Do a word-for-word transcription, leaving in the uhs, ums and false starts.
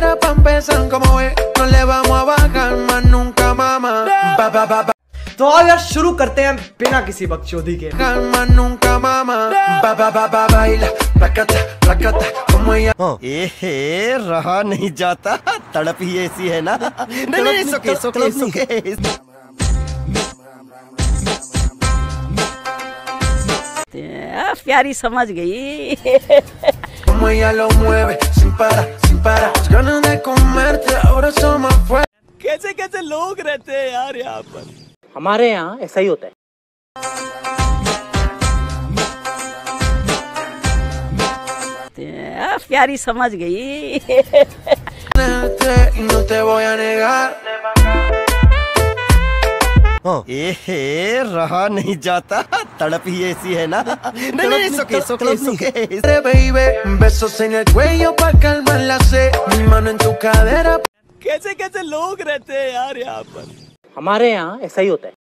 Para pa' empezar, como ve, no le vamos a bajar más nunca, mamá. Pa, pa, pa, pa. तो आओ यार शुरू करते हैं बिना किसी बकचोदी के। एहे, रहा नहीं जाता, तड़प ही ऐसी है ना। नहीं नहीं, सुके सुके सुके। प्यारी समझ गई। कैसे कैसे लोग रहते हैं यार यहाँ पर। हमारे यहाँ ऐसा ही होता है। प्यारी समझ गई। एहे, रहा नहीं जाता, तड़प ही ऐसी है ना। नहीं नहीं, सुके सुके सुके। कैसे कैसे लोग रहते हैं यार यहाँ पर। हमारे यहाँ ऐसा ही होता है।